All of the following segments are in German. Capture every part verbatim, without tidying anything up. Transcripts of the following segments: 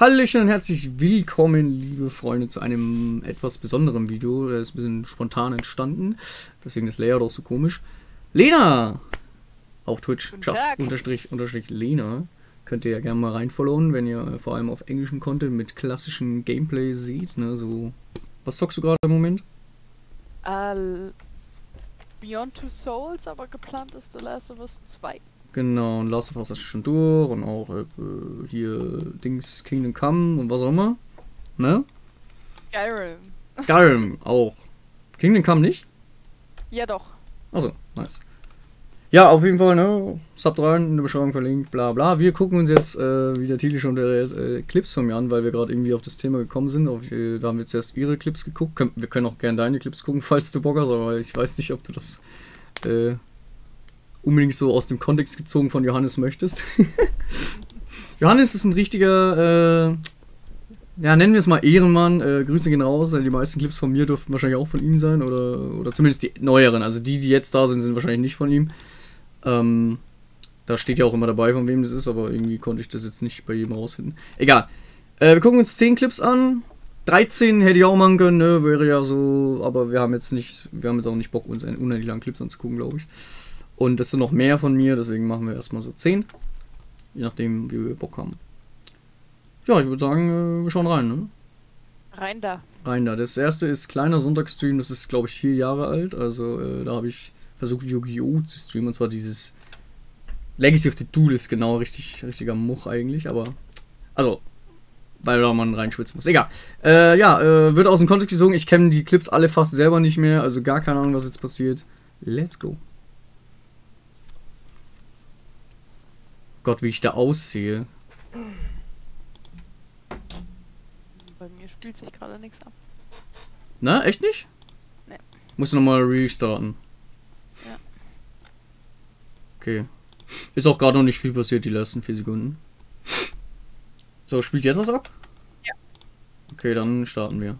Hallöchen und herzlich willkommen, liebe Freunde, zu einem etwas besonderen Video. Das ist ein bisschen spontan entstanden, deswegen ist Layout auch so komisch. Lena! Auf Twitch, just__lena. Könnt ihr ja gerne mal reinfollowen, wenn ihr vor allem auf englischen Content mit klassischem Gameplay seht. Ne? So, was zockst du gerade im Moment? Uh, Beyond Two Souls, aber geplant ist The Last of Us zwei. Genau, und Last of Us ist schon durch und auch äh, hier Dings Kingdom Come und was auch immer. Ne? Skyrim. Skyrim auch. Kingdom Come nicht? Ja, doch. Achso, nice. Ja, auf jeden Fall, ne? Subt rein, in der Beschreibung verlinkt, bla bla. Wir gucken uns jetzt, äh, wie der Titel schon verrät, äh, Clips von mir an, weil wir gerade irgendwie auf das Thema gekommen sind. Auf, äh, da haben wir zuerst ihre Clips geguckt. Kön- wir können auch gerne deine Clips gucken, falls du Bock hast, aber ich weiß nicht, ob du das. Äh, unbedingt so aus dem Kontext gezogen von Johannes möchtest. Johannes ist ein richtiger, äh, ja, nennen wir es mal Ehrenmann. Äh, Grüße gehen raus. Die meisten Clips von mir dürften wahrscheinlich auch von ihm sein oder, oder zumindest die neueren. Also die, die jetzt da sind, sind wahrscheinlich nicht von ihm. Ähm, da steht ja auch immer dabei, von wem das ist, aber irgendwie konnte ich das jetzt nicht bei jedem rausfinden. Egal. Äh, wir gucken uns zehn Clips an. dreizehn hätte ich auch machen können, ne? Wäre ja so, aber wir haben jetzt nicht, wir haben jetzt auch nicht Bock, uns einen unendlich langen Clips anzugucken, glaube ich. Und das sind noch mehr von mir, deswegen machen wir erstmal so zehn. Je nachdem, wie wir Bock haben. Ja, ich würde sagen, wir schauen rein, ne? Rein da. Rein da. Das erste ist kleiner Sonntagsstream, das ist, glaube ich, vier Jahre alt. Also äh, da habe ich versucht, Yu-Gi-Oh! Zu streamen. Und zwar dieses Legacy of the Duel ist genau richtig, richtiger Much eigentlich, aber. Also, weil da man reinschwitzen muss. Egal. Äh, ja, äh, wird aus dem Kontext gezogen. Ich kenne die Clips alle fast selber nicht mehr, also gar keine Ahnung, was jetzt passiert. Let's go. Gott, wie ich da aussehe. Bei mir spielt sich gerade nichts ab. Na, echt nicht? Nee. Muss nochmal restarten. Ja. Okay. Ist auch gerade noch nicht viel passiert, die letzten vier Sekunden. So, spielt jetzt was ab? Ja. Okay, dann starten wir.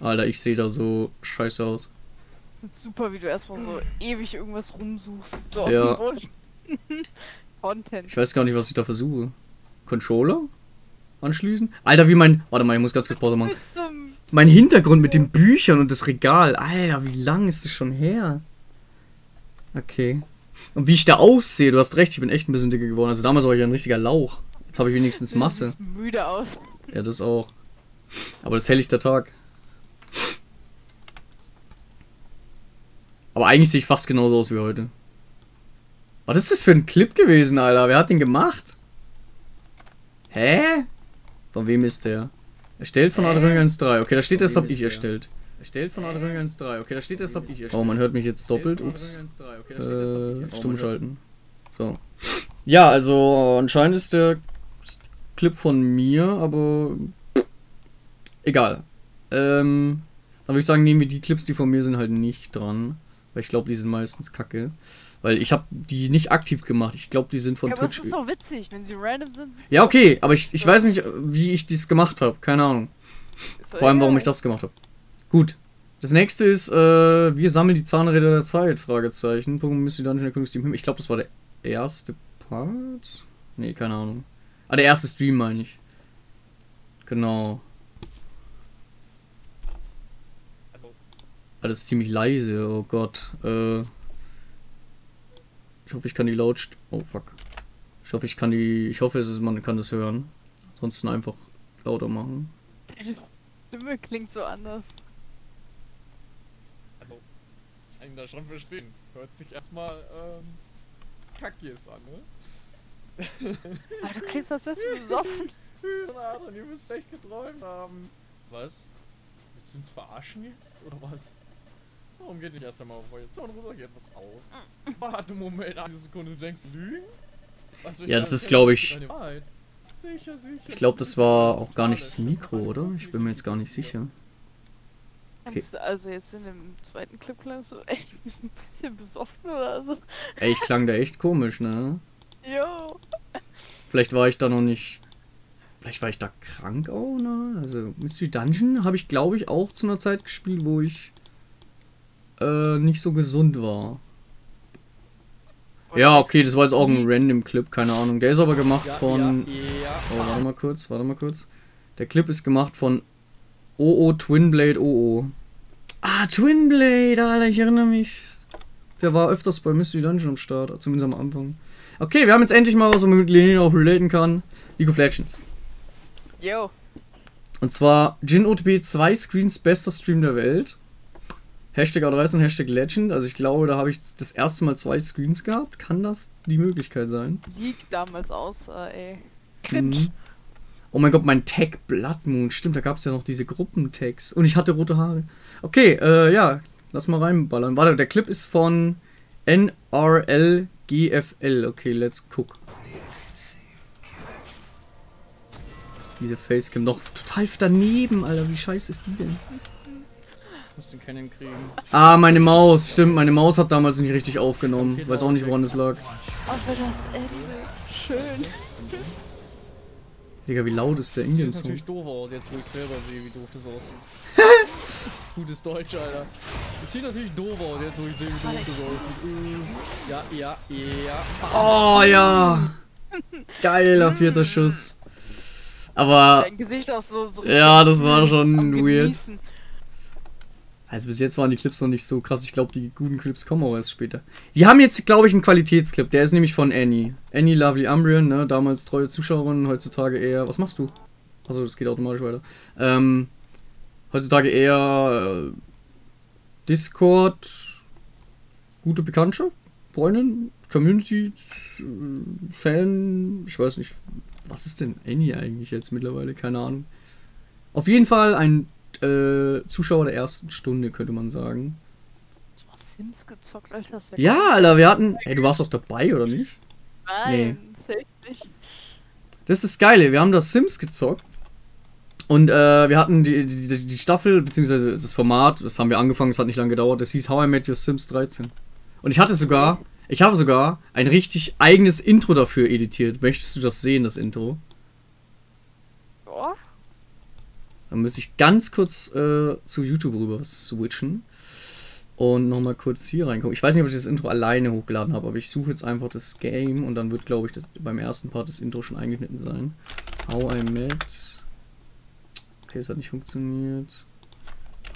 Alter, ich sehe da so scheiße aus. Super, wie du erstmal so ewig irgendwas rumsuchst. So ja. Auf dem Content. Ich weiß gar nicht, was ich da versuche. Controller? Anschließen? Alter, wie mein... Warte mal, ich muss ganz kurz Pause machen. Mein Hintergrund mit den Büchern und das Regal. Alter, wie lang ist das schon her? Okay. Und wie ich da aussehe, du hast recht, ich bin echt ein bisschen dicker geworden. Also damals war ich ein richtiger Lauch. Jetzt habe ich wenigstens Masse. Du siehst müde aus. Ja, das auch. Aber das ist helllichter Tag. Aber eigentlich sehe ich fast genauso aus wie heute. Was ist das für ein Clip gewesen, Alter? Wer hat den gemacht? Hä? Von wem ist der? Erstellt von Adrionik dreizehn. Okay, da steht, das hab ich erstellt. Erstellt von Adrionik dreizehn. Okay, da steht, das hab ich erstellt. Oh, man hört mich jetzt doppelt. Ups. Äh, stumm schalten. So. Ja, also anscheinend ist der Clip von mir, aber egal. Ähm, dann würde ich sagen, nehmen wir die Clips, die von mir sind, halt nicht dran. Weil ich glaube, die sind meistens kacke. Weil ich habe die nicht aktiv gemacht. Ich glaube, die sind von ja, Twitch. Aber das ist doch witzig, wenn sie random sind. Ja, okay, aber ich, ich weiß nicht, wie ich dies gemacht habe. Keine Ahnung. Vor allem, warum ich das gemacht habe. Gut. Das nächste ist, äh, wir sammeln die Zahnräder der Zeit, Fragezeichen. Pokémon Mystery Dungeon, der Königsteam Himmel. Ich glaube, das war der erste Part? Nee, keine Ahnung. Ah, der erste Stream, meine ich. Genau. Alles ist ziemlich leise, oh Gott. Äh, ich hoffe, ich kann die Lautst... Oh, fuck. Ich hoffe, ich kann die... Ich hoffe, man kann das hören. Ansonsten einfach lauter machen. Deine Stimme klingt so anders. Also, ich kann das schon verstehen. Hört sich erstmal, ähm... Kackies an, ne? Aber du klingst, als wärst du besoffen. Ihr müsst echt geträumt haben. Was? Willst du uns verarschen jetzt, oder was? Warum geht nicht erst einmal auf euer Zaun runter, geht was aus? Warte, Moment, eine Sekunde, du denkst, Lügen? Was, ja, das ist, glaube ich... Sicher, sicher. Ich glaube, das war auch gar nicht das Mikro, oder? Ich bin mir jetzt gar nicht sicher. Okay. Also jetzt in dem zweiten Clip klangst du echt ein bisschen besoffen, oder so? Ey, ich klang da echt komisch, ne? Jo. Vielleicht war ich da noch nicht... Vielleicht war ich da krank auch, ne? Also, Mystery Dungeon habe ich, glaube ich, auch zu einer Zeit gespielt, wo ich... Äh, nicht so gesund war. Ja, okay, das war jetzt auch ein random Clip, keine Ahnung. Der ist aber gemacht von... Oh, warte mal kurz, warte mal kurz. Der Clip ist gemacht von O O TwinBlade O O. Ah, TwinBlade, Alter, ich erinnere mich. Der war öfters bei Mystery Dungeon am Start, zumindest am Anfang. Okay, wir haben jetzt endlich mal was, womit Lena auch relaten kann. League of Legends. Yo. Und zwar Jin O T B zwei Screens, bester Stream der Welt. Hashtag A dreizehn, Hashtag Legend. Also ich glaube, da habe ich das erste Mal zwei Screens gehabt. Kann das die Möglichkeit sein? Liegt damals aus, äh, ey. Cringe. Mhm. Oh mein Gott, mein Tag Blood Moon. Stimmt, da gab es ja noch diese Gruppentags. Und ich hatte rote Haare. Okay, äh, ja. Lass mal reinballern. Warte, der Clip ist von N R L G F L. Okay, let's cook. Diese Facecam noch total daneben, Alter. Wie scheiße ist die denn? Musst du keinen kriegen. Ah, meine Maus. Stimmt, meine Maus hat damals nicht richtig aufgenommen. Weiß auch nicht, woran es lag. Oh, das echt schön. Digga, wie laut ist der Indien-Song? Das sieht natürlich doof aus, jetzt wo ich selber sehe, wie doof das aussieht. Gutes Deutsch, Alter. Das sieht natürlich doof aus, jetzt wo ich sehe, wie doof das aussieht. Ja, ja, ja. Oh, ja. Geiler vierter Schuss. Aber... Dein Gesicht auch so, so ja, das war schon weird. Also bis jetzt waren die Clips noch nicht so krass. Ich glaube, die guten Clips kommen auch erst später. Wir haben jetzt, glaube ich, einen Qualitätsclip. Der ist nämlich von Annie. Annie Lovely Umbrian, ne? Damals treue Zuschauerin, heutzutage eher... Was machst du? Achso, das geht automatisch weiter. Ähm, heutzutage eher... Äh, Discord... Gute Bekannte? Freundin? Community? Äh, Fan? Ich weiß nicht. Was ist denn Annie eigentlich jetzt mittlerweile? Keine Ahnung. Auf jeden Fall ein... Äh, Zuschauer der ersten Stunde, könnte man sagen. Das war Sims gezockt, Alter. Das ja, ja, Alter, wir hatten... Ey, du warst doch dabei, oder nicht? Nein, nee. Nicht. Das ist das Geile, wir haben das Sims gezockt. Und äh, wir hatten die, die, die Staffel, beziehungsweise das Format, das haben wir angefangen, es hat nicht lange gedauert, das hieß How I Met Your Sims dreizehn. Und ich hatte sogar, ich habe sogar ein richtig eigenes Intro dafür editiert. Möchtest du das sehen, das Intro? Dann müsste ich ganz kurz äh, zu YouTube rüber switchen und nochmal kurz hier reingucken. Ich weiß nicht, ob ich das Intro alleine hochgeladen habe, aber ich suche jetzt einfach das Game und dann wird, glaube ich, das beim ersten Part das Intro schon eingeschnitten sein. How I Met... Okay, es hat nicht funktioniert.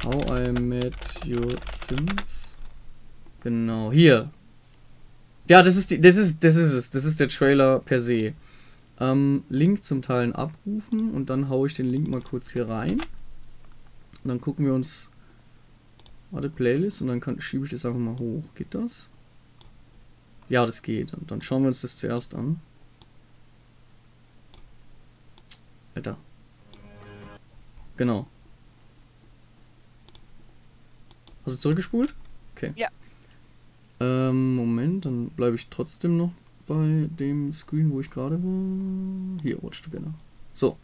How I Met Your Sims. Genau, hier. Ja, das ist die, das ist, das ist es. Das ist der Trailer per se. Ähm, Link zum Teilen abrufen und dann haue ich den Link mal kurz hier rein. Und dann gucken wir uns... Warte, Playlist und dann kann, schiebe ich das einfach mal hoch. Geht das? Ja, das geht. Und dann schauen wir uns das zuerst an. Alter. Genau. Hast du zurückgespult? Okay. Ja. Ähm, Moment, dann bleibe ich trotzdem noch bei dem Screen, wo ich gerade war. Hier, rutscht du genau. So.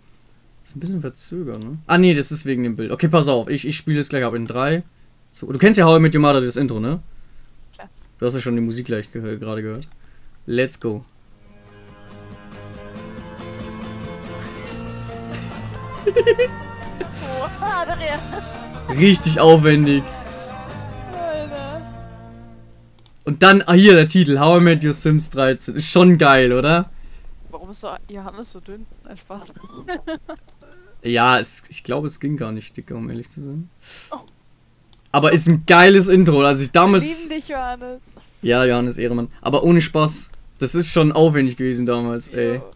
Ist ein bisschen verzögert, ne? Ah, nee, das ist wegen dem Bild. Okay, pass auf. Ich, ich spiele es gleich ab in drei, zwei. Du kennst ja How I Met Your Mother, das Intro, ne? Klar. Du hast ja schon die Musik gleich ge gerade gehört. Let's go. Richtig aufwendig. Und dann, ah hier der Titel, How I Met Your Sims dreizehn. Ist schon geil, oder? Warum ist Johannes so dünn? Ein Spaß. Ja, es, ich glaube, es ging gar nicht dicker, um ehrlich zu sein. Oh. Aber ist ein geiles Intro. Also ich damals... Wir lieben dich, Johannes. Ja, Johannes Ehremann. Aber ohne Spaß, das ist schon aufwendig gewesen damals, ey. Jo.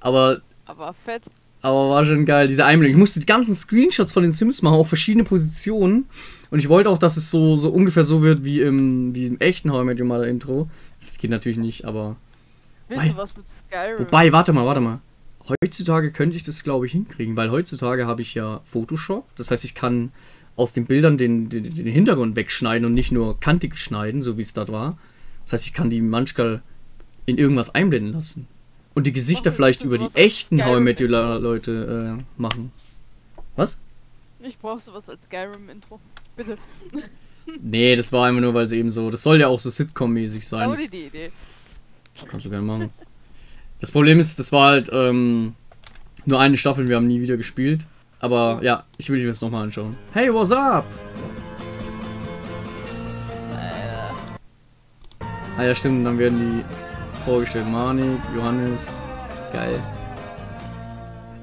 Aber... Aber fett. Aber war schon geil, diese Einblendung. Ich musste die ganzen Screenshots von den Sims machen, auch verschiedene Positionen. Und ich wollte auch, dass es so, so ungefähr so wird wie im, wie im echten How I Met Your Mother Intro. Das geht natürlich nicht, aber... Willst du was mit Skyrim? Wobei, warte mal, warte mal. Heutzutage könnte ich das, glaube ich, hinkriegen, weil heutzutage habe ich ja Photoshop. Das heißt, ich kann aus den Bildern den, den, den Hintergrund wegschneiden und nicht nur kantig schneiden, so wie es dort war. Das heißt, ich kann die manchmal in irgendwas einblenden lassen. Und die Gesichter Mach, vielleicht über die echten How I Met Your Leute äh, machen. Was? Ich brauch sowas als Skyrim-Intro. Bitte. Nee, das war einfach nur, weil es eben so... Das soll ja auch so Sitcom-mäßig sein. Das die Idee. Das kannst du gerne machen. Das Problem ist, das war halt ähm, nur eine Staffel, wir haben nie wieder gespielt. Aber ja, ich will dir das nochmal anschauen. Hey, what's up? Ah ja, stimmt, dann werden die vorgestellt. Manik, Johannes, geil.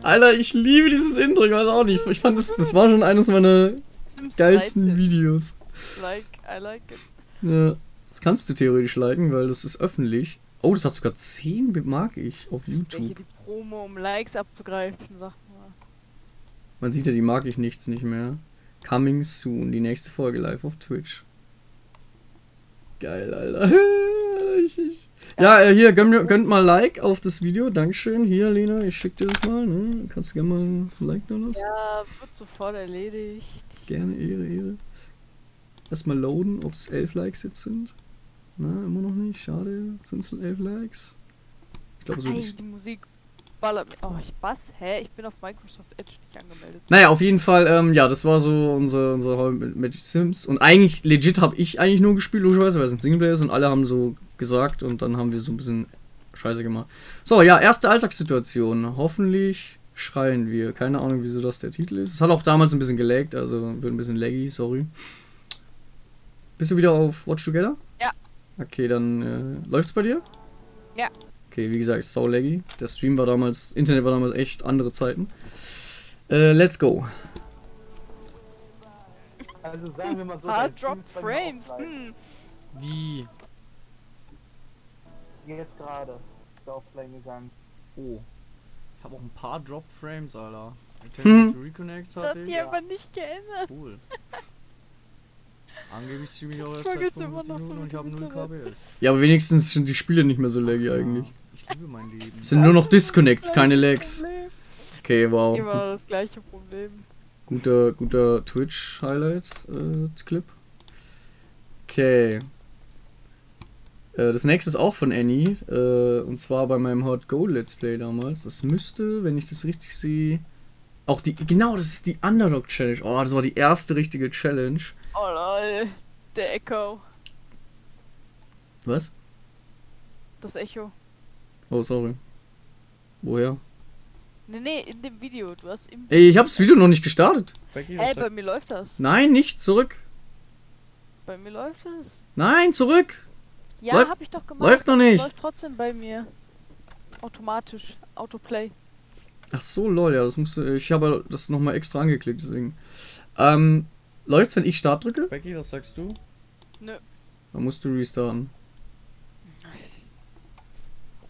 Alter, ich liebe dieses Intro, ich weiß auch nicht. Ich fand, das, das war schon eines meiner Sims geilsten dreizehn Videos. Like, I like it. Ja, das kannst du theoretisch liken, weil das ist öffentlich. Oh, das hat sogar zehn, mag ich, auf YouTube. Welche die Promo, um Likes abzugreifen, sag mal. Man sieht ja, die mag ich nichts nicht mehr. Coming soon, die nächste Folge live auf Twitch. Geil, Alter. ich, ich. Ja, äh, hier, gönnt, gönnt mal Like auf das Video. Dankeschön. Hier, Lena, ich schick dir das mal. Ne? Kannst du gerne mal ein Like da lassen? Ja, wird sofort erledigt. Gerne, Ehre, Ehre. Erstmal loaden, ob es elf Likes jetzt sind. Na, immer noch nicht. Schade. Sind es elf Likes? Ich glaube, so nicht. Die Musik ballert mich. Oh, ich was? Hä? Ich bin auf Microsoft Edge nicht angemeldet. Naja, auf jeden Fall, ähm, ja, das war so unser, unser Hall mit Magic Sims. Und eigentlich, legit, habe ich eigentlich nur gespielt, logischerweise, weil es ein Singleplayer ist und alle haben so gesagt und dann haben wir so ein bisschen Scheiße gemacht. So, ja, erste Alltagssituation. Hoffentlich schreien wir. Keine Ahnung, wieso das der Titel ist. Es hat auch damals ein bisschen gelaggt, also wird ein bisschen laggy, sorry. Bist du wieder auf Watch Together? Ja. Okay, dann äh, läuft's bei dir? Ja. Okay, wie gesagt, so laggy. Der Stream war damals, Internet war damals echt andere Zeiten. Äh, let's go. Also sagen wir mal so. Hard Drop Frames. Hm. Wie? Jetzt gerade. Offline gegangen. Oh. Ich habe auch ein paar Drop Frames, Alter. Hm. Reconnects hatte. Das hat sich ja aber nicht geändert. Cool. Angeblich streame ich auch erst seit fünfzehn Minuten und ich habe null K B S. Ja, aber wenigstens sind die Spiele nicht mehr so laggy eigentlich. Ich liebe mein Leben. Es sind nur noch Disconnects, keine Lags. Okay, wow. Immer das gleiche Problem. Guter, guter Twitch-Highlight-Clip. Okay. Äh, das nächste ist auch von Annie. Äh, und zwar bei meinem Heart Gold Let's Play damals. Das müsste, wenn ich das richtig sehe... Auch die... Genau, das ist die Underdog-Challenge. Oh, das war die erste richtige Challenge. Oh lol, der Echo. Was? Das Echo. Oh, sorry. Woher? Nee, nee, in dem Video. Du hast im Ey, ich habe das Video noch nicht gestartet. Becky, hey, bei mir läuft das. Nein, nicht, zurück. Bei mir läuft es. Nein, zurück. Ja, läuft, hab ich doch gemacht. Läuft noch nicht. Läuft trotzdem bei mir. Automatisch. Autoplay. Ach so, lol, ja, das musste. Ich habe das nochmal extra angeklickt, deswegen. Ähm. Läuft's, wenn ich Start drücke? Becky, was sagst du? Nö. Dann musst du restarten.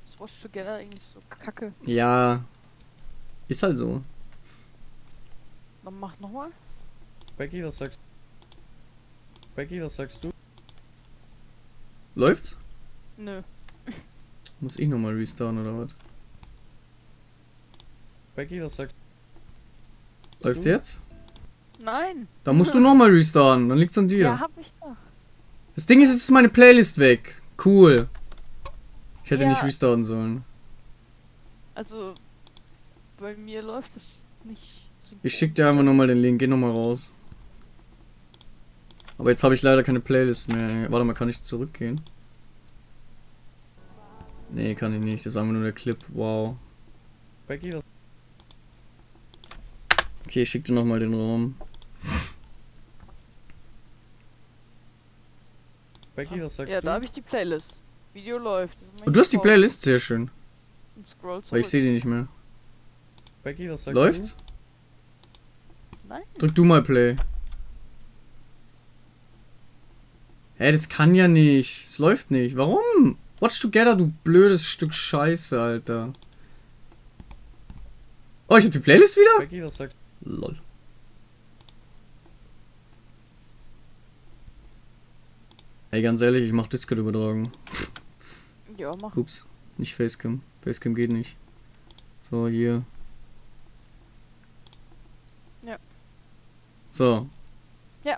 Das Watch Together eigentlich so kacke. Ja. Ist halt so. Dann mach nochmal. Becky, was sagst du? Becky, was sagst du? Läuft's? Nö. Muss ich nochmal restarten oder was? Becky, was sagst du? Läuft's jetzt? Nein. Da musst du nochmal restarten, dann liegt's an dir. Ja, hab ich doch. Das Ding ist, jetzt ist meine Playlist weg. Cool. Ich hätte ja nicht restarten sollen. Also, bei mir läuft es nicht. So ich schick dir einfach nochmal den Link, geh nochmal raus. Aber jetzt habe ich leider keine Playlist mehr. Warte mal, kann ich zurückgehen? Nee, kann ich nicht. Das ist einfach nur der Clip. Wow. Becky, was? Okay, ich schick dir nochmal den Raum. Becky, was sagst ja, du? Ja, da habe ich die Playlist. Video läuft. Und du hast die Playlist, sehr schön. Und scroll zurück. Weil ich sehe die nicht mehr. Becky, was sagst Läuft's? Du? Läuft's? Nein. Drück du mal Play. Hä, das kann ja nicht. Es läuft nicht. Warum? Watch Together, du blödes Stück Scheiße, Alter. Oh, ich hab die Playlist wieder? Becky, was sagst du? Lol. Ey, ganz ehrlich, ich mach Discord übertragen. Ja, mach. Ups, nicht Facecam. Facecam geht nicht. So, hier. Ja. So. Ja.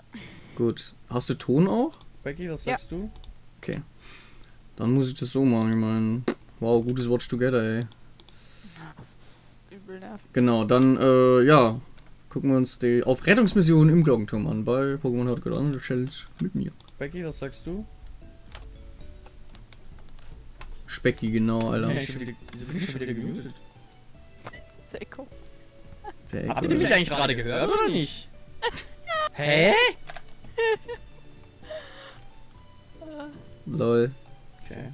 Gut. Hast du Ton auch? Becky, was sagst ja. du? Okay. Dann muss ich das so machen. Ich meine, wow, gutes Watch Together, ey. Das ist übel nervig. Genau, dann, äh, ja. Gucken wir uns die auf Rettungsmission im Glockenturm an. Bei Pokémon Heart Gold Challenge mit mir. Becky, was sagst du? Specky, genau, Alter. Hey, ich bin wieder, ich bin wieder gemutet. Sehr cool. Sehr cool. Habt ihr mich eigentlich gerade gehört oder nicht? Hä? Lol. Okay.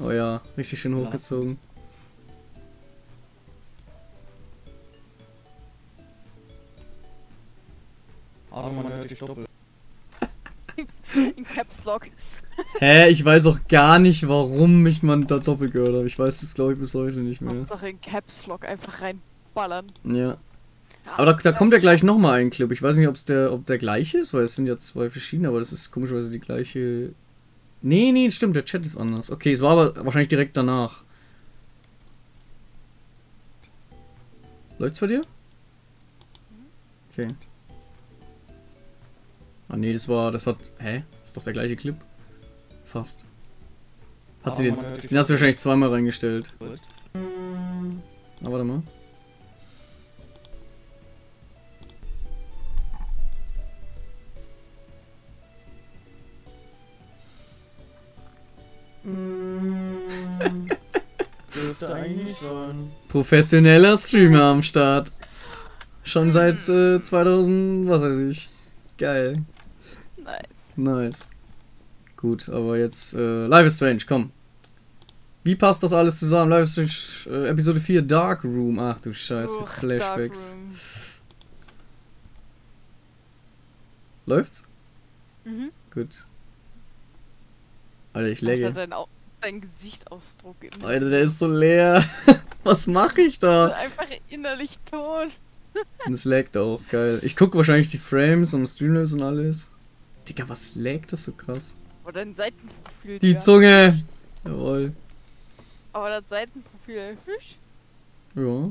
Oh ja, richtig schön hochgezogen. Aber man hört dich doppelt. In Caps Lock. Hä, ich weiß auch gar nicht, warum mich man da doppelt gehört hat. Ich weiß das, glaube ich, bis heute nicht mehr. Hauptsache in Caps Lock einfach reinballern. Ja. Aber da, da kommt ja gleich nochmal ein Clip. Ich weiß nicht, ob's der, ob der gleiche ist, weil es sind ja zwei verschiedene, aber das ist komischerweise die gleiche... Nee, nee, stimmt, der Chat ist anders. Okay, es war aber wahrscheinlich direkt danach. Läuft's bei dir? Okay. Ah nee, das war, das hat, hä? Das ist doch der gleiche Clip. Fast. Hat sie den, den hast du wahrscheinlich zweimal reingestellt. Ah, warte mal. Dürfte eigentlich schon. Professioneller Streamer am Start. Schon seit äh, zweitausend, was weiß ich. Geil. Nice. Nice. Gut, aber jetzt äh, Life is Strange, komm. Wie passt das alles zusammen? Life is Strange äh, Episode vier Dark Room. Ach du Scheiße, uch, Flashbacks. Läuft's? Mhm. Gut. Alter, ich lagge. Dein, dein Gesichtsausdruck. Alter, der ist so leer. Was mache ich da? Ich bin einfach innerlich tot. Und es laggt auch, geil. Ich gucke wahrscheinlich die Frames und Streamlabs und alles. Digga, was laggt das so krass? Aber dein Seitenprofil. Die ja. Zunge! Jawohl. Aber das Seitenprofil, Fisch? Ja.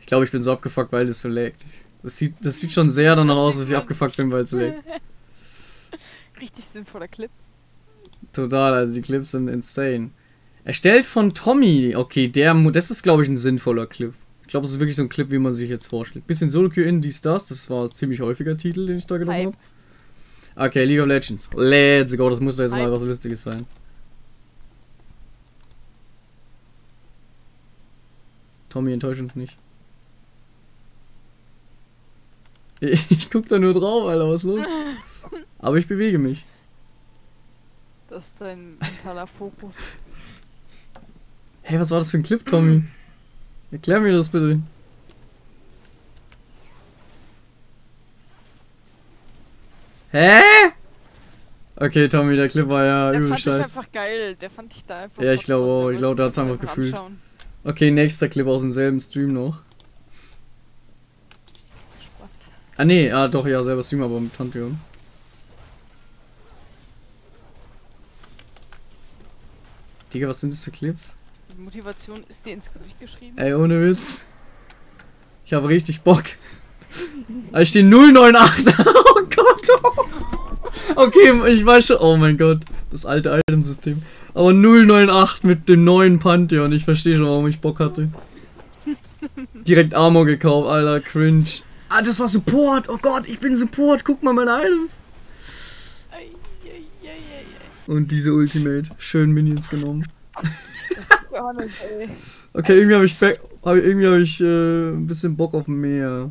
Ich glaube, ich bin so abgefuckt, weil das so laggt. Das sieht, das sieht schon sehr danach aus, dass ich abgefuckt bin, weil es laggt. Richtig sinnvoller Clip. Total, also die Clips sind insane. Erstellt von Tommy. Okay, der, das ist, glaube ich, ein sinnvoller Clip. Ich glaube, es ist wirklich so ein Clip, wie man sich jetzt vorschlägt. Bisschen Solo-Queue in dies, das. Das war ein ziemlich häufiger Titel, den ich da genommen habe. Okay, League of Legends. Let's go, das muss da jetzt mal was Lustiges sein. Tommy, enttäusch uns nicht. Ich guck da nur drauf, Alter, was ist los? Aber ich bewege mich. Das ist dein mentaler Fokus. Hey, was war das für ein Clip, Tommy? Erklär mir das bitte. Hä? Okay, Tommy, der Clip war ja übel scheiße. Der fand ich einfach geil. Der fand ich da einfach... Ja, ich glaube auch. Ich glaube, da hat's einfach gefühlt. Anschauen. Okay, nächster Clip aus demselben Stream noch. Ah, nee. Ah, doch, ja, selber Stream, aber mit Pantheon. Digga, was sind das für Clips? Die Motivation ist dir ins Gesicht geschrieben. Ey, ohne Witz. Ich habe richtig Bock. Ich stehe null neun acht. Oh Gott. Okay, ich weiß schon. Oh mein Gott. Das alte Itemsystem. Aber null neun acht mit dem neuen Pantheon. Ich verstehe schon, warum ich Bock hatte. Direkt Armor gekauft, Alter. Cringe. Ah, das war Support. Oh Gott, ich bin Support. Guck mal meine Items. Und diese Ultimate. Schön Minions genommen. Okay, irgendwie habe ich, hab, irgendwie hab ich äh, ein bisschen Bock auf mehr.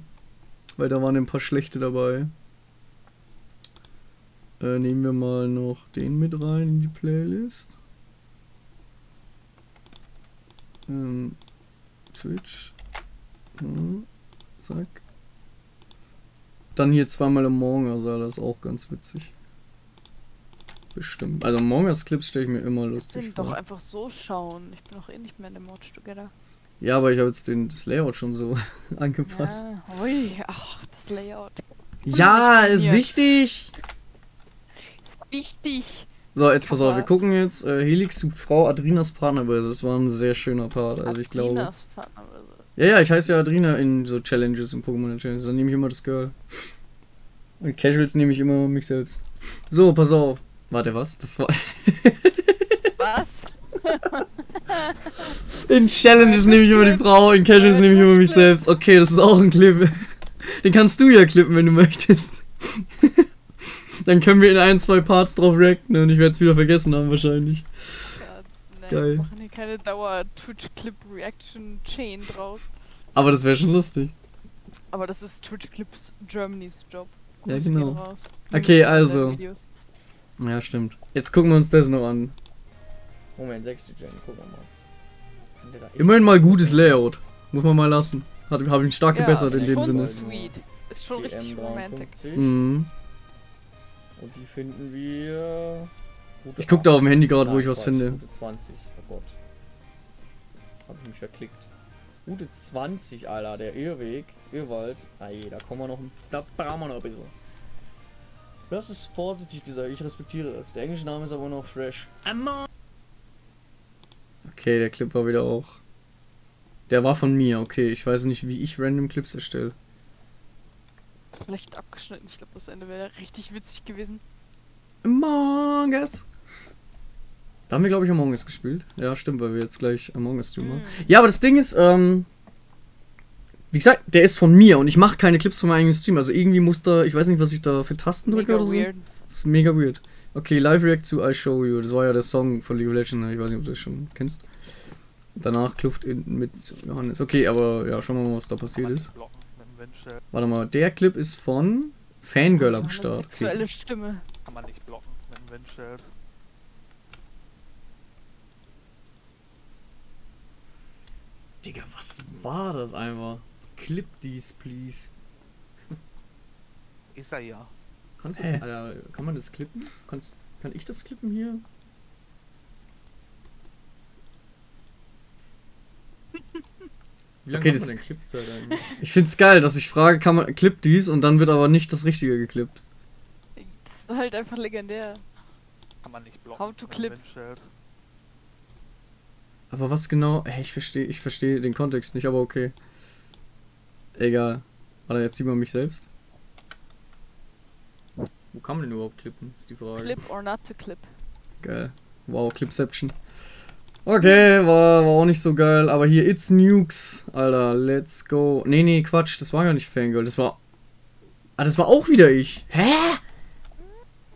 Weil da waren ein paar schlechte dabei. Äh, nehmen wir mal noch den mit rein in die Playlist. Ähm, Twitch. Hm, zack. Dann hier zweimal Among Us, also das ist auch ganz witzig. Bestimmt. Also Among Us Clips stelle ich mir immer lustig vor. Doch einfach so schauen. Ich bin auch eh nicht mehr in dem Watch Together. Ja, aber ich habe jetzt den, das Layout schon so angepasst. Ja, hui, ach, das Layout. Ja, ist wichtig. Ist wichtig. So, jetzt pass auf, wir gucken jetzt äh, Helix zu Frau Adrinas Partnerverse. Das war ein sehr schöner Part, also ich glaube. Adrinas Partnerverse. Ja, ja, ich heiße ja Adrina in so Challenges, in Pokémon Challenges. Dann nehme ich immer das Girl. Und Casuals nehme ich immer mich selbst. So, pass auf. Warte, was? Das war... Was? In Challenges nehme ich immer die Frau, in Casuals nehme ich immer mich selbst. Okay, das ist auch ein Clip. Den kannst du ja clippen, wenn du möchtest. Dann können wir in ein, zwei Parts drauf reacten und ich werde es wieder vergessen haben wahrscheinlich. Ja, nein, geil. Wir machen hier keine Dauer-Twitch-Clip-Reaction-Chain drauf. Aber das wäre schon lustig. Aber das ist Twitch-Clips Germany's Job. Kommst ja, genau. Okay, also... Ja, stimmt. Jetzt gucken wir uns das noch an. Moment, sechste Gen, gucken wir mal. Immerhin mal gutes Layout. Muss man mal lassen. Hat, hab ich stark ja, gebessert in dem Sinne. Sweet. Ist schon richtig romantic. Mhm. Und die finden wir. Ich guck da auf dem Handy gerade, wo ich was finde. Gute zwanzig, oh Gott. Hab ich mich verklickt. Gute zwanzig, Alter, der Irrweg, Irrwald. Ey, da kommen wir noch ein. Da brauchen wir noch ein bisschen. Das ist vorsichtig gesagt, ich respektiere das. Der englische Name ist aber noch fresh. Okay, der Clip war wieder auch. Der war von mir, okay. Ich weiß nicht, wie ich random Clips erstelle. Schlecht abgeschnitten, ich glaube, das Ende wäre richtig witzig gewesen. Among Us! Da haben wir, glaube ich, Among Us gespielt. Ja, stimmt, weil wir jetzt gleich Among Us tun. Mhm. Ja, aber das Ding ist, ähm. wie gesagt, der ist von mir und ich mache keine Clips von meinem eigenen Stream. Also irgendwie muss da, ich weiß nicht, was ich da für Tasten drücke oder so. Weird. Das ist mega weird. Okay, Live React zu I Show You. Das war ja der Song von League of Legends. Ich weiß nicht, ob du das schon kennst. Danach Kluft in, mit Johannes. Okay, aber ja, schauen wir mal, was da passiert ist. Warte mal, der Clip ist von Fangirl am Start. Okay. Sexuelle Stimme. Kann man nicht blocken, wenn Windschild. Digga, was war das einfach? Clip dies, please. Ist er ja. Kannst du, äh. Alter, kann man das klippen? Kannst, kann ich das klippen hier? Wie lange okay, das, man denn Clipzeit eigentlich? Ich find's geil, dass ich frage, kann man clip dies und dann wird aber nicht das Richtige geklippt. Das ist halt einfach legendär. Kann man nicht blocken. How to clip. Aber was genau? Hey, ich verstehe, ich verstehe den Kontext nicht, aber okay. Egal. Warte, jetzt sieht man mich selbst. Wo kann man denn überhaupt klippen? Ist die Frage. Clip or not to clip. Geil. Wow, Clipception. Okay, war, war auch nicht so geil, aber hier, It's Nukes, Alter, let's go. Nee, nee, Quatsch, das war gar nicht Fangirl, das war... Ah, das war auch wieder ich. Hä?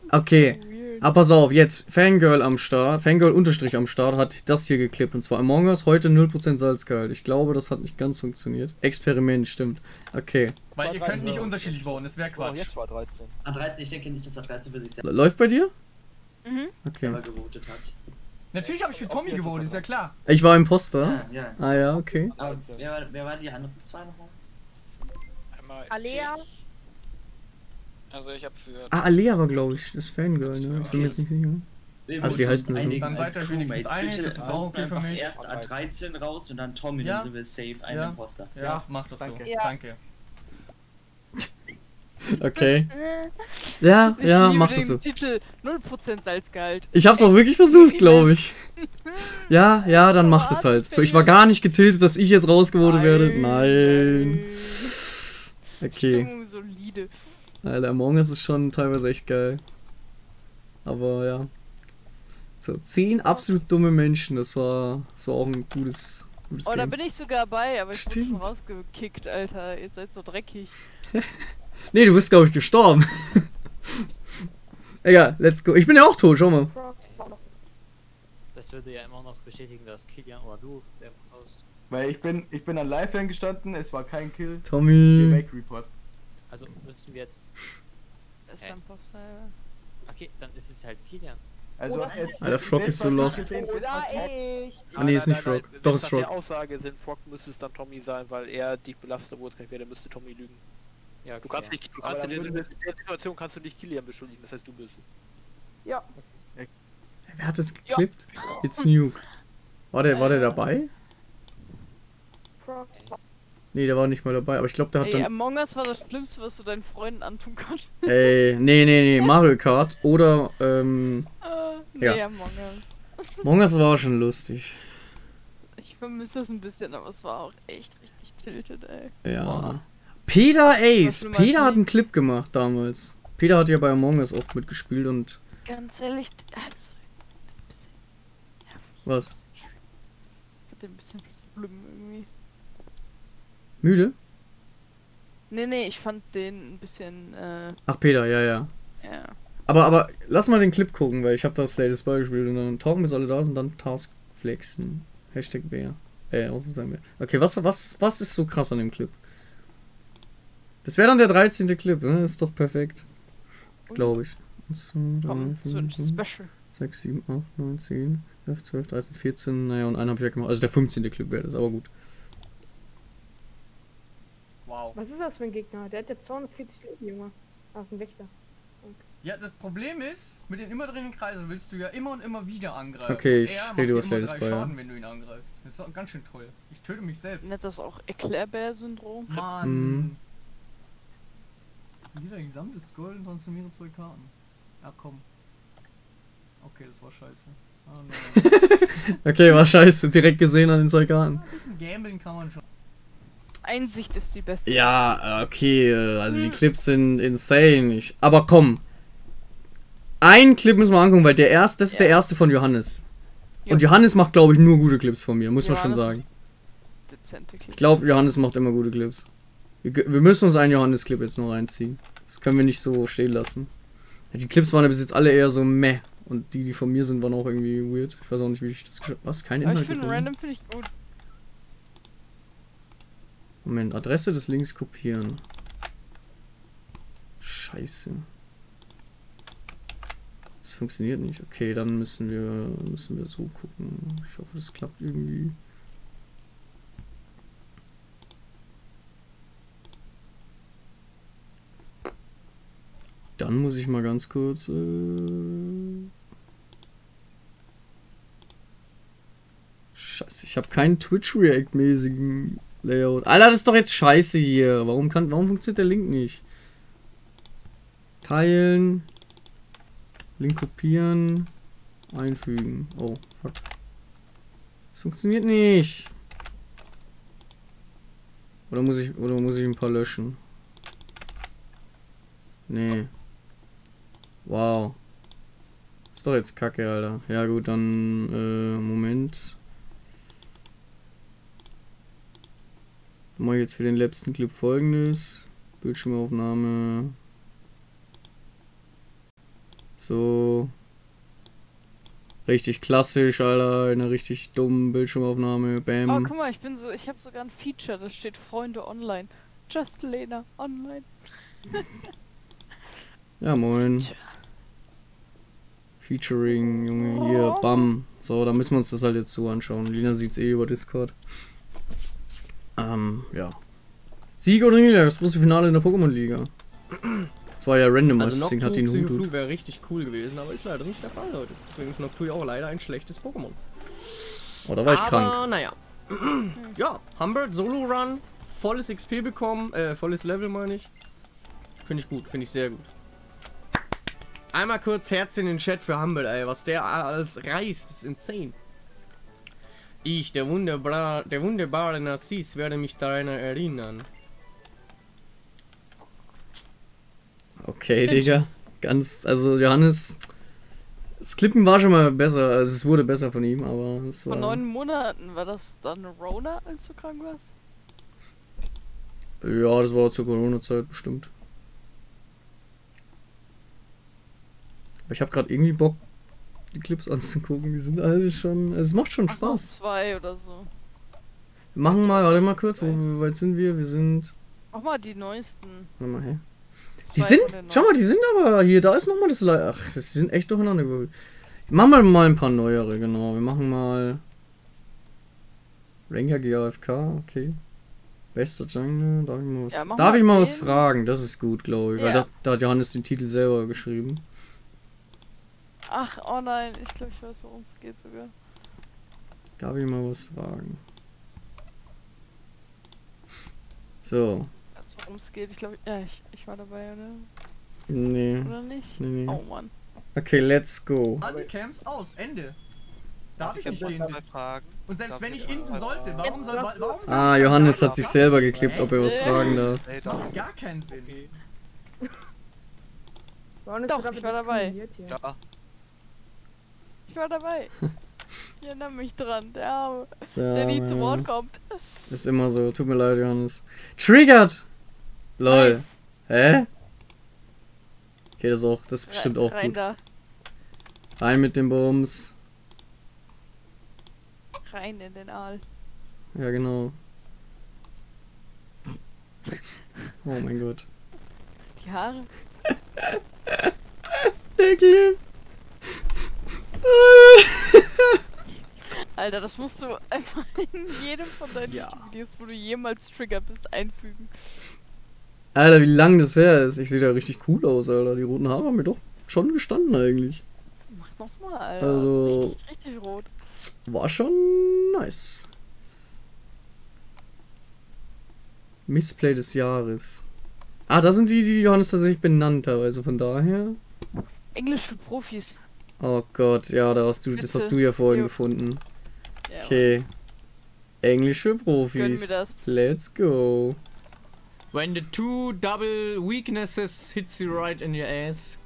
Okay, aber pass auf, jetzt, Fangirl am Start, Fangirl unterstrich am Start hat das hier geklippt, und zwar Among Us, heute null Prozent Salzgehalt. Ich glaube, das hat nicht ganz funktioniert. Experiment, stimmt. Okay. Weil ihr könnt nicht unterschiedlich bauen, das wäre Quatsch. Oh, jetzt war dreizehn. Ah, dreizehn, ich denke nicht, dass er dreizehn für sich selbst... Läuft bei dir? Mhm. Okay. Weil er gewotet hat. Natürlich habe ich für Tommy gewonnen, ist ja klar. Ich war Imposter? Ja, ja. Ah ja, okay. Aber wer waren wer war die anderen zwei nochmal? Einmal Alea. Also ich habe für... Ah, Alea war, glaube ich, das Fangirl, ne? Ich bin mir jetzt nicht sicher. Also die heißt nur so. Dann seid ihr wenigstens einig, das ist auch okay für mich. Erst A dreizehn raus und dann Tommy, dann sind wir safe, ein Imposter. Ja, mach das so. Danke. Okay. Ja, ja, mach das so. Titel null Prozent Salzgehalt. Ich hab's auch wirklich versucht, glaube ich. Ja, ja, dann macht es halt. So, ich war gar nicht getiltet, dass ich jetzt rausgewotet werde. Nein. Okay. Stimmung solide. Alter, Among Us ist schon teilweise echt geil. Aber ja. So, zehn absolut dumme Menschen, das war, das war auch ein gutes, gutes Game. Oh, da bin ich sogar bei, aber ich wurde schon rausgekickt, Alter. Ihr seid so dreckig. Nee, du bist, glaube ich, gestorben. Egal, let's go. Ich bin ja auch tot, schau mal. Das würde ja immer noch bestätigen, dass Kilian oder du, der muss aus. Weil ich bin, ich bin an Lifeline gestanden, es war kein Kill. Tommy. Make Report. Also müssen wir jetzt... Das ist einfach selber. Okay, dann ist es halt Kilian. Also oder jetzt... Alter, Frog ist so lost. Oder ich. Ah, nee, ist nicht Frog. Doch, ist Frog. Wenn es nach der Aussage sind, Frog müsste es dann Tommy sein, weil er dich belastet wurde, dann müsste Tommy lügen. Ja, du kannst nicht, du kannst in der Situation kannst du nicht Kilian beschuldigen, das heißt du bist es. Ja. Okay. Wer hat es geklippt? Ja. It's Nuke. War der, war der dabei? Nee, der war nicht mal dabei, aber ich glaube, der hat ey, dann... Among Us war das Schlimmste, was du deinen Freunden antun konntest. Ey, nee, nee, nee, Mario Kart oder, ähm... Uh, nee, ja. Among Us. Among Us war schon lustig. Ich vermisse das ein bisschen, aber es war auch echt richtig tiltet, ey. Ja. Wow. Peter Ace, Peter hat einen Clip gemacht damals. Peter hat ja bei Among Us oft mitgespielt und... Ganz ehrlich, also... Ein bisschen nervig. Was? Ich hatte ein bisschen Problem irgendwie. Müde? Nee, nee, ich fand den ein bisschen, äh... Ach, Peter, ja, ja. Ja. Aber, aber, lass mal den Clip gucken, weil ich habe da das latest Ball gespielt und dann talken bis alle da sind, dann Task flexen. Hashtag Bär. Äh, was sagen wir? Okay, was, was, was ist so krass an dem Clip? Das wäre dann der dreizehnte Clip, ne? Ist doch perfekt. Glaube ich. eins, zwei, drei, vier, fünf, sechs, sieben, acht, neun, zehn, elf, zwölf, dreizehn, vierzehn, naja, und einen habe ich ja gemacht. Also der fünfzehnte Clip wäre das, aber gut. Wow. Was ist das für ein Gegner? Der hat ja zweihundertvierzig Leben, Junge. Das ist ein Wächter. Okay. Ja, das Problem ist, mit den immer drehenden Kreisen willst du ja immer und immer wieder angreifen. Okay, ich rede über Sladys bei. Schaden, ja, wenn du ihn angreifst. Das ist doch ganz schön toll. Ich töte mich selbst. Nennt das auch Eclairbär-Syndrom? Mann. Mhm. Wieder gesamtes Gold und transformiere zwei Karten. Ja, komm. Okay, das war scheiße. Oh, nein. Okay, war scheiße. Direkt gesehen an den zwei Karten. Ein bisschen gambeln kann man schon. Einsicht ist die beste. Ja, okay. Also die Clips sind insane. Ich, aber komm. Einen Clip müssen wir angucken, weil der erste, das ist ja der erste von Johannes. Ja. Und Johannes macht, glaube ich, nur gute Clips von mir. Muss Johannes man schon sagen. Dezente Clips. Ich glaube, Johannes macht immer gute Clips. Wir, wir müssen uns einen Johannes-Clip jetzt nur reinziehen. Das können wir nicht so stehen lassen. Die Clips waren ja bis jetzt alle eher so meh. Und die, die von mir sind, waren auch irgendwie weird. Ich weiß auch nicht, wie ich das geschafft habe. Was? Keine Inhalte. Ich finde random, finde ich gut. Moment, Adresse des Links kopieren. Scheiße. Das funktioniert nicht. Okay, dann müssen wir müssen wir so gucken. Ich hoffe, das klappt irgendwie. Dann muss ich mal ganz kurz... Äh Scheiße, ich habe keinen Twitch-React-mäßigen... Layout. Alter, das ist doch jetzt scheiße hier. Warum kann, warum funktioniert der Link nicht? Teilen. Link kopieren. Einfügen. Oh, fuck. Das funktioniert nicht. Oder muss ich, oder muss ich ein paar löschen? Nee. Wow. Ist doch jetzt kacke, Alter. Ja gut, dann, äh, Moment. Mach jetzt für den letzten Clip folgendes. Bildschirmaufnahme. So. Richtig klassisch, Alter. In einer richtig dummen Bildschirmaufnahme. Bam. Oh, guck mal, ich bin so, ich habe sogar ein Feature, das steht Freunde online. just__lena online. Ja, moin. Featuring, Junge. Hier, yeah, bam. So, da müssen wir uns das halt jetzt so anschauen. Lena sieht's eh über Discord. Ähm, um, ja. Sieg oder Niederlage, das große Finale in der Pokémon-Liga. Das war ja random, also deswegen hat den Hut. Nocturne wäre richtig cool gewesen, aber ist leider nicht der Fall, Leute. Deswegen ist Nocturne auch leider ein schlechtes Pokémon. Oh, da war ich aber krank. Aber, naja. Ja, Humbert, Solo-Run, volles X P bekommen, äh, volles Level, meine ich. Finde ich gut, finde ich sehr gut. Einmal kurz Herz in den Chat für Humbert, ey. Was der alles reißt, ist insane. Ich, der wunderbare, der wunderbare Narziss, werde mich daran erinnern. Okay, Digga. Ganz, also Johannes, das Klippen war schon mal besser, also es wurde besser von ihm, aber es war... Vor neun Monaten war das dann Rona, als du krank warst? Ja, das war zur Corona-Zeit bestimmt. Aber ich habe gerade irgendwie Bock, die Clips anzugucken, die sind alle schon, also es macht schon Spaß. Ach, zwei oder so. Wir machen mal, warte mal kurz, wo, wie weit sind wir? Wir sind... Mach mal die neuesten. Warte mal, hä? Die sind, schau mal, die sind aber hier, da ist nochmal das... Le Ach, das sind echt durcheinander gewürfelt. Machen wir mal ein paar neuere, genau. Wir machen mal... Ranger G A F K, okay. Bester Jungle, darf ich mal was, ja, darf ich mal was fragen? Das ist gut, glaube ich, ja. Weil da, da hat Johannes den Titel selber geschrieben. Ach, oh nein, ich glaube, ich weiß, worum es geht sogar. Darf ich mal was fragen? So. Also, worum es geht, ich glaube, ja, ich, ich war dabei, oder? Nee. Oder nicht? Nee, nee. Oh Mann. Okay, let's go. Alle Camps aus, Ende. Darf ich nicht gehen? Und selbst wenn ich innen sollte, warum soll... Warum ah, Johannes hat sich selber geklebt, ob er was fragen darf. Das macht gar keinen Sinn. Doch, ich war dabei. Ja. Ich war dabei. Ich erinnere mich dran, der Arme, ja, der nie ja. zu Wort kommt. Ist immer so, tut mir leid, Johannes. Triggered! Lol. Nice. Hä? Okay, das auch, das ist bestimmt auch rein gut. Rein da. Rein mit den Bums. Rein in den Aal. Ja, genau. Oh mein Gott. Die Haare. Alter, das musst du einfach in jedem von deinen ja. Videos, wo du jemals Trigger bist, einfügen. Alter, wie lang das her ist. Ich sehe da richtig cool aus, Alter. Die roten Haare haben mir doch schon gestanden eigentlich. Mach nochmal, Alter. Also, richtig, richtig rot. War schon nice. Missplay des Jahres. Ah, das sind die, die Johannes tatsächlich benannt hat, also von daher. Englisch für Profis. Oh Gott, ja, da hast du, das hast du ja vorhin jo. gefunden. Ja, okay. Mann. Englisch für Profis. Let's go. When the two double weaknesses hits you right in your ass.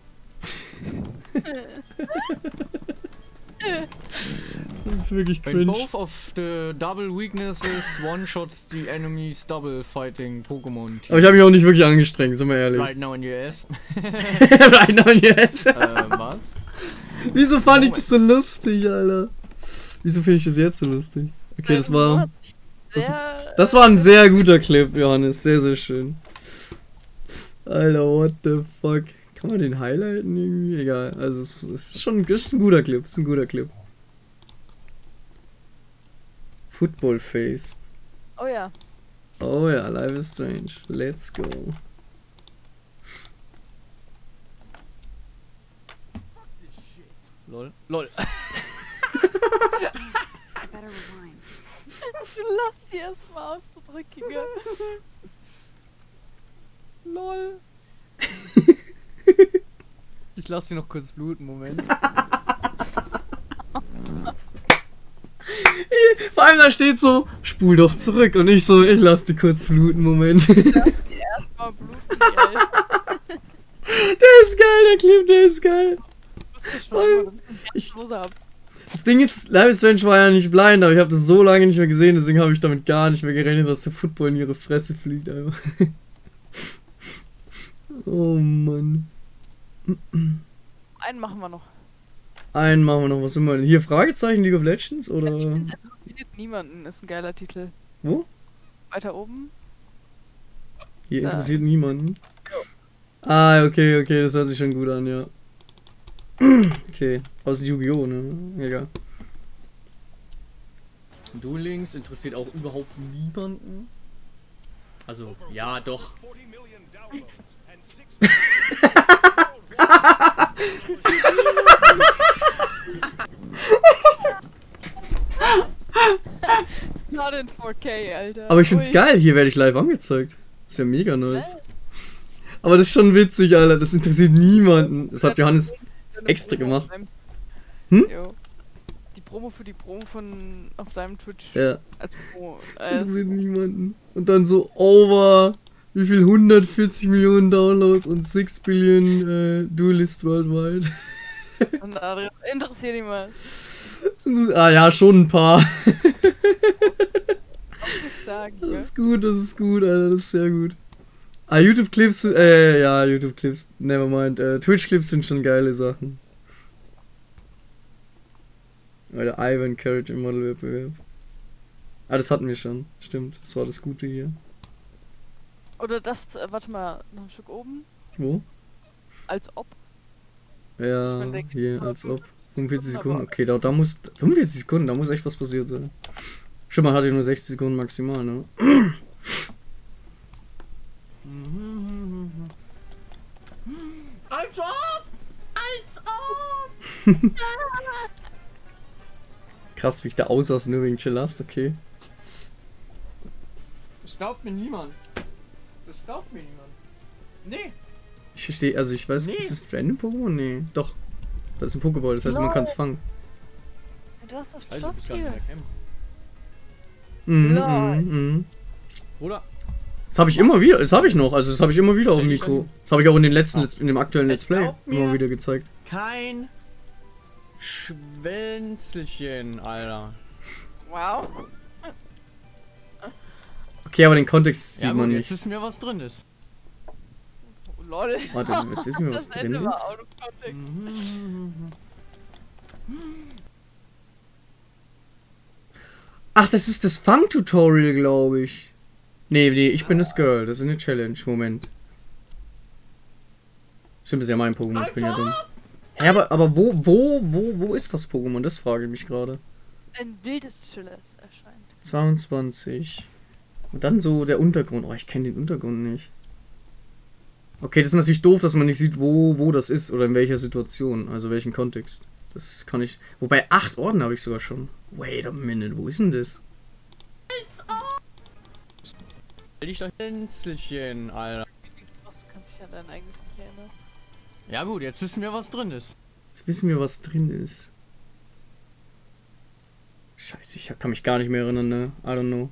Das ist wirklich cringe. When both of the double weaknesses one-shots the enemy's double fighting Pokémon team. Aber ich habe mich auch nicht wirklich angestrengt, sind wir ehrlich. Right now in your ass. Right now in your ass. Äh, was? Wieso fand oh ich das so lustig, Alter? Wieso finde ich das jetzt so lustig? Okay, das war... Das, das war ein sehr guter Clip, Johannes. Sehr, sehr schön. Alter, what the fuck? Kann man den highlighten irgendwie? Egal. Also, es ist schon es ist ein guter Clip. Es ist ein guter Clip. Football Face. Oh ja. Oh ja, Life is Strange. Let's go. Lol. Lol. Du lass die erstmal aus, du Dreckiger. Lol. Ich lass sie noch kurz bluten, Moment. Vor allem da steht so, spul doch zurück. Und ich so, ich lass die kurz bluten, Moment. Ich lass die erstmal bluten, ey. Der ist geil, der Clip, der ist geil. Ich, das Ding ist, Life is Strange war ja nicht blind, aber ich habe das so lange nicht mehr gesehen, deswegen habe ich damit gar nicht mehr gerechnet, dass der Football in ihre Fresse fliegt. Einfach. Oh Mann. Einen machen wir noch. Einen machen wir noch, was will man? Hier Fragezeichen League of Legends oder? Das interessiert niemanden, ist ein geiler Titel. Wo? Weiter oben. Hier interessiert da. niemanden. Ah, okay, okay, das hört sich schon gut an, ja. Okay, aus Yu-Gi-Oh, ne? Egal. Duel Links interessiert auch überhaupt niemanden. Also, ja, doch. Not in four K, Alter. Aber ich find's geil, hier werde ich live angezeigt. Ist ja mega nice. Aber das ist schon witzig, Alter, das interessiert niemanden. Das hat Johannes... extra gemacht. Hm? Die Promo für die Promo von auf deinem Twitch. Ja. Als Promo. Das interessiert niemanden. Und dann so over wie viel hundertvierzig Millionen Downloads und six Billion äh, Duelist worldwide. Und Adrian, interessiert niemand. Ah ja, schon ein paar. Das ist gut, das ist gut, Alter, das ist sehr gut. Ah, YouTube-Clips, äh, ja, YouTube-Clips, nevermind. Äh, Twitch-Clips sind schon geile Sachen. Alter, Ivan Carriage im Modelwettbewerb. Ah, das hatten wir schon. Stimmt, das war das Gute hier. Oder das, äh, warte mal, noch ein Stück oben. Wo? Als ob. Ja, ich mein, hier, als ob. fünfundvierzig Sekunden, okay, da, da muss, fünfundvierzig Sekunden, da muss echt was passiert sein. Schon mal hatte ich nur sechzig Sekunden maximal, ne? Als ob! Als ob! Krass, wie ich da aussaß, nur wegen Chillast, okay. Das glaubt mir niemand. Das glaubt mir niemand. Nee. Ich verstehe, also ich weiß, nee. Ist es random Pokémon? Nee. Doch. Das ist ein Pokéball, das heißt, no. man kann es fangen. Du hast doch Stopp hier. Mhm, mhm, Oder? Das habe ich immer wieder, das habe ich noch, also das habe ich immer wieder auf dem Mikro. Das habe ich auch in den letzten, in dem aktuellen Let's Play immer wieder gezeigt. Kein Schwänzelchen, Alter. Wow. Okay, aber den Kontext sieht man nicht. Jetzt wissen wir, was drin ist. Lol. Warte, jetzt wissen wir, was drin ist. Ach, das ist das Fang-Tutorial, glaube ich. Nee, nee, ich bin das Girl, das ist eine Challenge, Moment. Stimmt, das ist ja mein Pokémon, ich bin ja dumm. Ja, aber, aber wo, wo, wo, wo ist das Pokémon? Das frage ich mich gerade. Ein Bild ist Schiller erscheint. zweiundzwanzig. Und dann so der Untergrund. Oh, ich kenne den Untergrund nicht. Okay, das ist natürlich doof, dass man nicht sieht, wo, wo das ist oder in welcher Situation, also welchen Kontext. Das kann ich... Wobei, acht Orden habe ich sogar schon. Wait a minute, wo ist denn das? Da liegt doch ein Inselchen, Alter. Du kannst dich an dein eigenes nicht erinnern. Ja gut, jetzt wissen wir, was drin ist. Jetzt wissen wir, was drin ist. Scheiße, ich kann mich gar nicht mehr erinnern, ne? I don't know.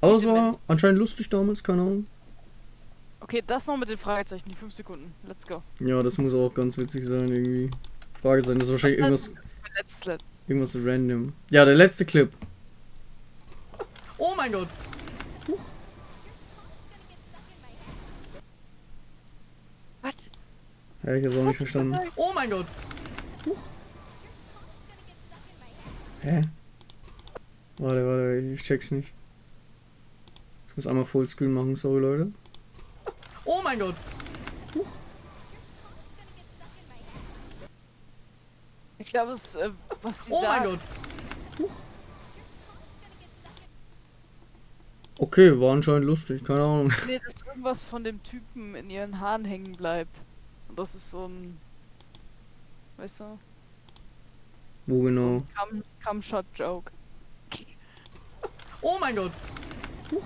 Aber es war anscheinend lustig damals, keine Ahnung. Okay, das noch mit den Fragezeichen, die fünf Sekunden. Let's go. Ja, das muss auch ganz witzig sein, irgendwie. Fragezeichen, das ist wahrscheinlich irgendwas... Letztes, letztes. Irgendwas random. Ja, der letzte Clip. Oh mein Gott! Huch. Was? Ja, ich hab's auch nicht verstanden. Oh mein Gott! Huch. Hä? Warte, warte, ich check's nicht. Ich muss einmal Fullscreen machen, sorry Leute. Oh mein Gott! Huch. Ich glaube, es äh, was die oh sagen. Mein Gott! Huch. Okay, war anscheinend lustig, keine Ahnung. Nee, dass irgendwas von dem Typen in ihren Haaren hängen bleibt. Und das ist so ein... Weißt du? Wo genau? So ein Come-Shot-Joke. Okay. Oh mein Gott! Huch.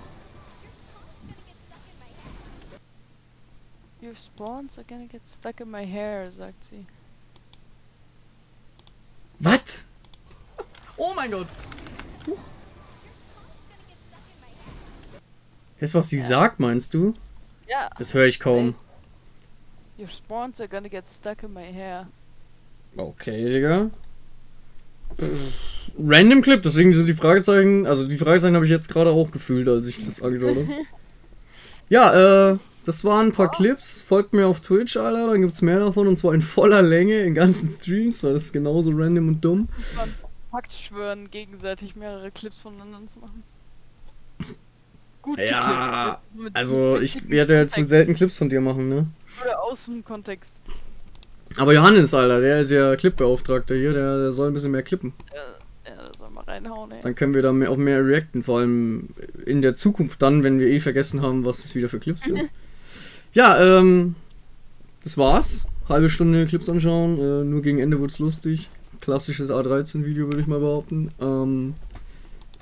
You've spawned, so gonna get stuck in my hair, sagt sie. Was? Oh mein Gott! Huch. Das, was sie ja. sagt, meinst du? Ja. Das höre ich kaum. Your spawns are gonna get stuck in my hair. Okay, Digga. Pff, random Clip, deswegen sind die Fragezeichen... Also die Fragezeichen habe ich jetzt gerade auch gefühlt, als ich das angeschaut habe. Ja, äh... das waren ein paar oh. Clips. Folgt mir auf Twitch, Alter. Dann gibt's mehr davon. Und zwar in voller Länge, in ganzen Streams. Weil das ist genauso random und dumm. Ich kann Pakt schwören, gegenseitig mehrere Clips voneinander zu machen. Gute ja, Clips. Mit, also ich werde ja jetzt mit selten Clips von dir machen, ne? Oder aus dem Kontext. Aber Johannes, Alter, der ist ja Clipbeauftragter hier, der, der soll ein bisschen mehr clippen. Ja, ja, da soll mal reinhauen, ey. Dann können wir da mehr, auf mehr reacten, vor allem in der Zukunft dann, wenn wir eh vergessen haben, was es wieder für Clips sind. Ja, ähm, das war's. Halbe Stunde Clips anschauen, äh, nur gegen Ende wurde es lustig. Klassisches A dreizehn Video, würde ich mal behaupten. Ähm,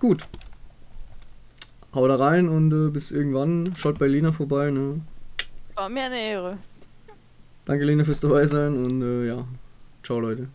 gut. Hau da rein und äh, bis irgendwann. Schaut bei Lena vorbei, ne? War mir eine Ehre. Danke Lena fürs dabei sein und äh, ja, ciao Leute.